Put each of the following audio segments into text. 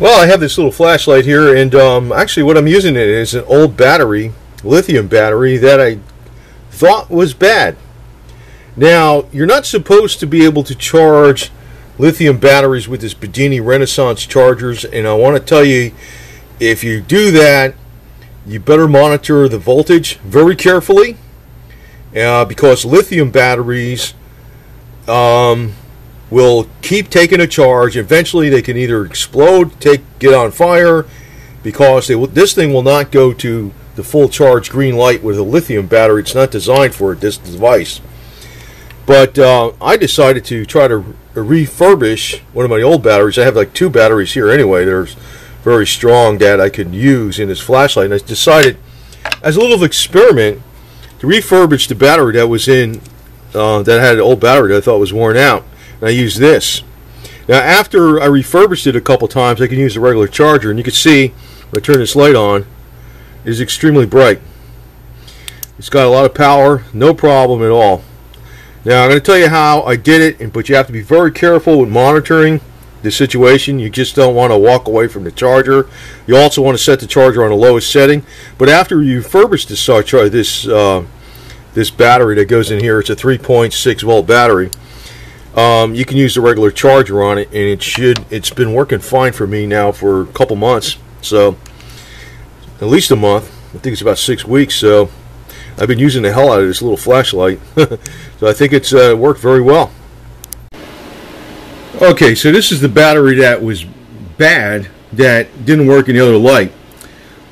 Well, I have this little flashlight here, and actually what I'm using it is an old battery, lithium battery, that I thought was bad. Now, you're not supposed to be able to charge lithium batteries with this Bedini Renaissance chargers, and I want to tell you, if you do that, you better monitor the voltage very carefully, because lithium batteries will keep taking a charge. Eventually they can either explode, get on fire, because this thing will not go to the full charge green light with a lithium battery. It's not designed for it, this device. But I decided to try to refurbish one of my old batteries. I have like two batteries here anyway. There's very strong that I could use in this flashlight, and I decided as a little experiment to refurbish the battery that was in that had an old battery that I thought was worn out, and I used this. Now, after I refurbished it a couple times, I can use a regular charger, and you can see when I turn this light on, it is extremely bright. It's got a lot of power, no problem at all. Now, I'm going to tell you how I did it, but you have to be very careful with monitoring the situation. You just don't want to walk away from the charger. You also want to set the charger on the lowest setting. But after you refurbish this battery that goes in here, it's a 3.6 volt battery. You can use the regular charger on it, and it's been working fine for me now for a couple months, so at least a month. I think it's about 6 weeks. So I've been using the hell out of this little flashlight. So I think it's worked very well. Okay, so this is the battery that was bad, that didn't work in the other light.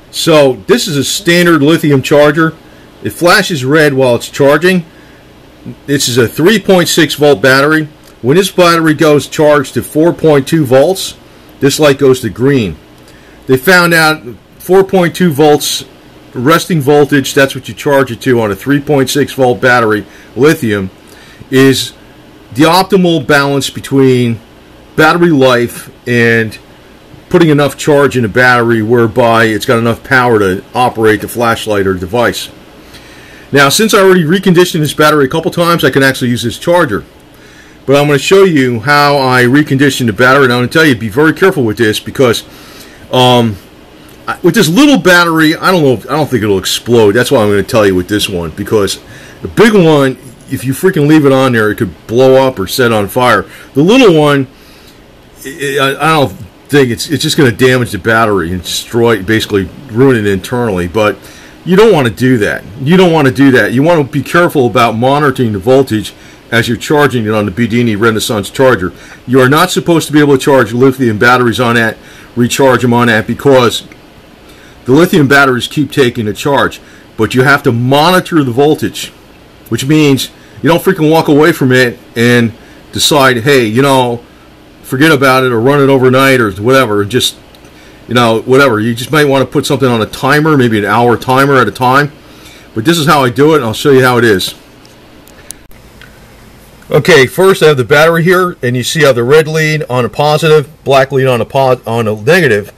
So this is a standard lithium charger. It flashes red while it's charging. This is a 3.6 volt battery. When this battery goes charged to 4.2 volts, this light goes to green. They found out 4.2 volts resting voltage, that's what you charge it to on a 3.6 volt battery, lithium, is the optimal balance between battery life and putting enough charge in a battery whereby it's got enough power to operate the flashlight or device. Now, since I already reconditioned this battery a couple times, I can actually use this charger. But I'm going to show you how I reconditioned the battery, and I'm going to tell you, be very careful with this, because with this little battery, I don't think it'll explode. That's why I'm going to tell you with this one, because the big one, if you freaking leave it on there, it could blow up or set on fire. The little one, I don't think it's just going to damage the battery and destroy, basically ruin it internally. But you don't want to do that. You don't want to do that. You want to be careful about monitoring the voltage as you're charging it on the Bedini Renaissance charger. You are not supposed to be able to charge lithium batteries on that, recharge them on that, because the lithium batteries keep taking a charge. But you have to monitor the voltage, which means you don't freaking walk away from it and decide, hey, you know, forget about it or run it overnight or whatever. Just, you know, whatever. You just might want to put something on a timer, maybe an hour timer at a time. But this is how I do it, and I'll show you how it is. Okay, first I have the battery here, and you see I have the red lead on a positive, black lead on a negative,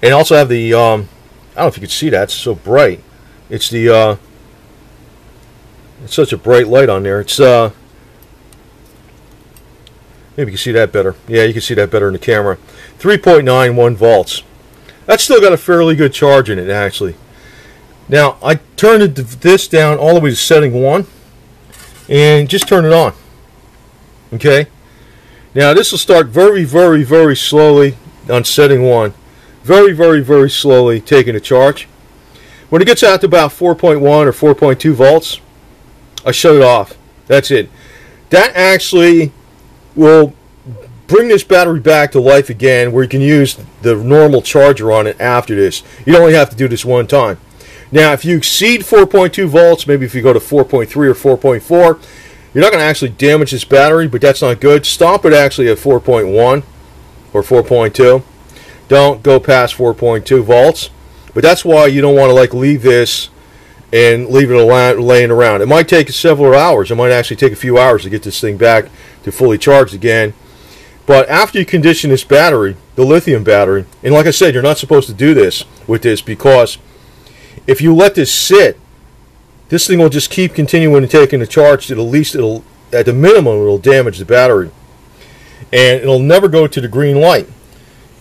and also have the, I don't know if you can see that, it's so bright. It's the, it's such a bright light on there. It's, maybe you can see that better. Yeah, you can see that better in the camera. 3.91 volts. That's still got a fairly good charge in it, actually. Now, I turned this down all the way to setting 1 and just turn it on. Okay? Now, this will start very, very, very slowly on setting 1. Very, very, very slowly taking a charge. When it gets out to about 4.1 or 4.2 volts, I shut it off. That's it. That actually will bring this battery back to life again, where you can use the normal charger on it after this. You only have to do this one time. Now, if you exceed 4.2 volts, maybe if you go to 4.3 or 4.4, you're not going to actually damage this battery, but that's not good. Stop it actually at 4.1 or 4.2. Don't go past 4.2 volts. But that's why you don't want to like leave this and leave it laying around. It might take several hours. It might actually take a few hours to get this thing back to fully charged again. But after you condition this battery, the lithium battery, and like I said, you're not supposed to do this with this, because if you let this sit, this thing will just keep continuing to taking the charge. At least it'll, at the minimum, it'll damage the battery, and it'll never go to the green light.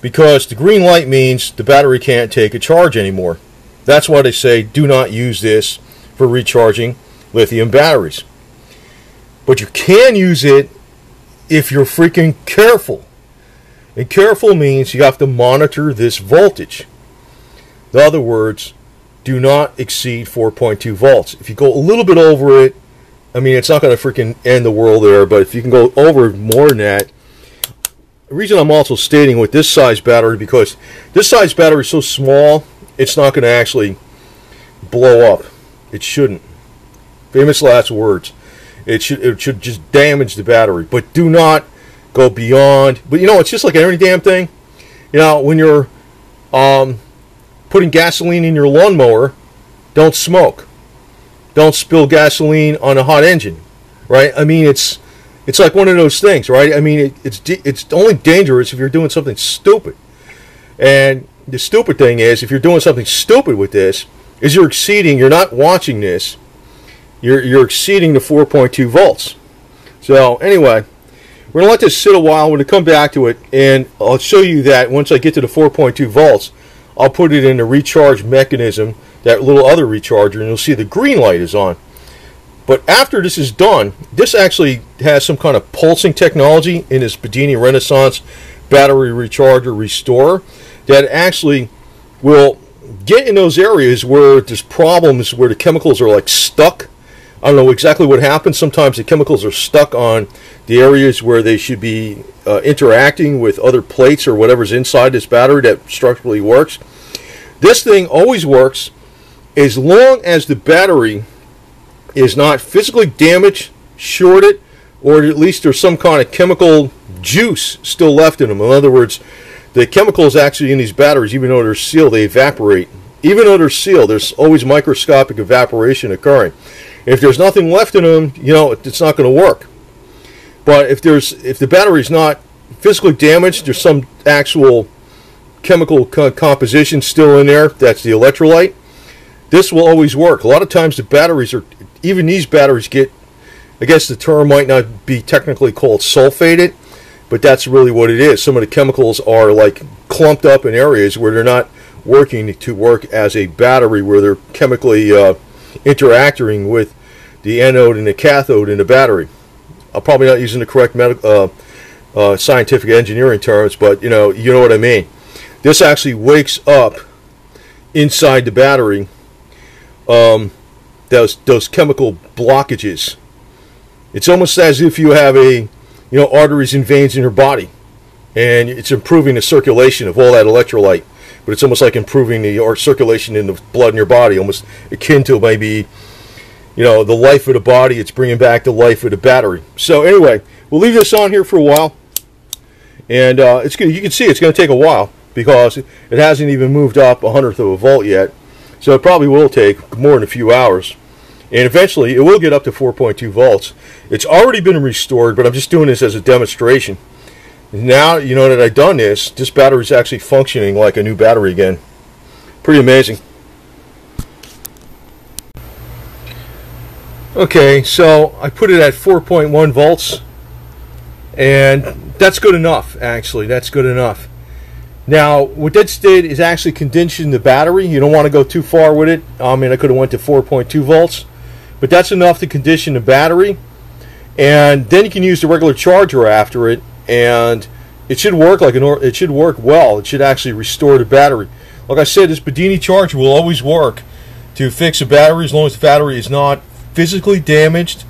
because the green light means the battery can't take a charge anymore. That's why they say do not use this for recharging lithium batteries. But you can use it if you're freaking careful. And careful means you have to monitor this voltage. In other words, do not exceed 4.2 volts. If you go a little bit over it, I mean, it's not going to freaking end the world there, but if you can go over more than that. The reason I'm also stating with this size battery, because this size battery is so small, it's not going to actually blow up. It shouldn't. Famous last words. It should just damage the battery, but do not go beyond. But you know, it's just like every damn thing. You know, when you're putting gasoline in your lawnmower, don't smoke. Don't spill gasoline on a hot engine, right? I mean, it's like one of those things, right? I mean, it's only dangerous if you're doing something stupid. And the stupid thing is, if you're doing something stupid with this, is you're exceeding. You're not watching this. You're exceeding the 4.2 volts. So anyway, we're going to let this sit a while. We're going to come back to it, and I'll show you that once I get to the 4.2 volts, I'll put it in the recharge mechanism, that little other recharger, and you'll see the green light is on. But after this is done, this actually has some kind of pulsing technology in this Bedini Renaissance battery recharger restorer that actually will get in those areas where there's problems, where the chemicals are like stuck. I don't know exactly what happens. Sometimes the chemicals are stuck on the areas where they should be interacting with other plates or whatever's inside this battery that structurally works. This thing always works as long as the battery is not physically damaged, shorted, or at least there's some kind of chemical juice still left in them. In other words, the chemicals actually in these batteries, even though they're sealed, they evaporate. Even though they're sealed, there's always microscopic evaporation occurring. If there's nothing left in them, you know, it's not going to work. But if the battery's not physically damaged, there's some actual chemical composition still in there, that's the electrolyte, this will always work. A lot of times the batteries are, even these batteries get, I guess the term might not be technically called sulfated, but that's really what it is. Some of the chemicals are like clumped up in areas where they're not working to work as a battery, where they're chemically interacting with the anode and the cathode in the battery. I'm probably not using the correct scientific engineering terms, but you know what I mean. This actually wakes up inside the battery those chemical blockages. It's almost as if you have arteries and veins in your body, and it's improving the circulation of all that electrolyte. But it's almost like improving the circulation in the blood in your body, almost akin to maybe, the life of the body. It's bringing back the life of the battery. So anyway, we'll leave this on here for a while, and you can see it's going to take a while because it hasn't even moved up 1/100 of a volt yet. So it probably will take more than a few hours, and eventually it will get up to 4.2 volts. It's already been restored, but I'm just doing this as a demonstration. Now, you know that I've done this battery is actually functioning like a new battery again. Pretty amazing. Okay, so I put it at 4.1 volts, and that's good enough, actually. That's good enough. Now, what this did is actually condition the battery. You don't want to go too far with it. I mean, I could have went to 4.2 volts, but that's enough to condition the battery. And then you can use the regular charger after it, and it should work like it should work well. It should actually restore the battery. Like I said, this Bedini charger will always work to fix a battery as long as the battery is not physically damaged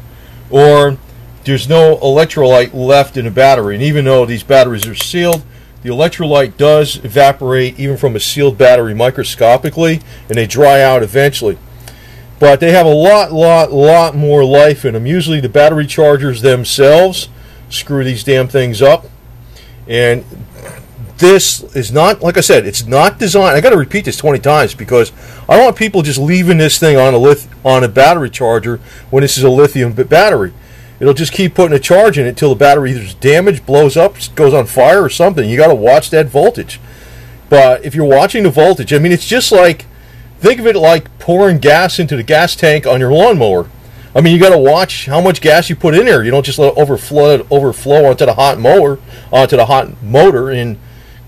or there's no electrolyte left in the battery. And even though these batteries are sealed, the electrolyte does evaporate even from a sealed battery microscopically, and they dry out eventually. But they have a lot more life in them. Usually the battery chargers themselves screw these damn things up, and this is not, like I said, it's not designed. I got to repeat this 20 times because I don't want people just leaving this thing on a battery charger when this is a lithium battery. It'll just keep putting a charge in it till the battery either is damaged, blows up, goes on fire, or something. You got to watch that voltage. But if you're watching the voltage, I mean, it's just like, think of it like pouring gas into the gas tank on your lawnmower. I mean, you got to watch how much gas you put in there. You don't just let it overflow onto the hot motor, and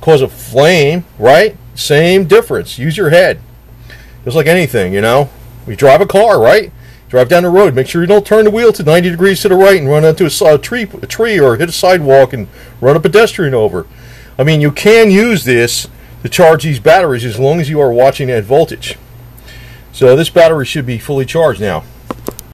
cause a flame, right? Same difference. Use your head. Just like anything, you know. We drive a car, right? Drive down the road. Make sure you don't turn the wheel to 90 degrees to the right and run into a tree or hit a sidewalk and run a pedestrian over. I mean, you can use this to charge these batteries as long as you are watching that voltage. So this battery should be fully charged now.